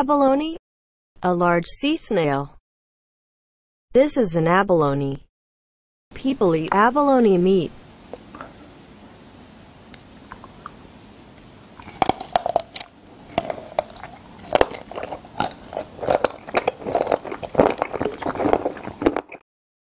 Abalone, a large sea snail. This is an abalone. People eat abalone meat.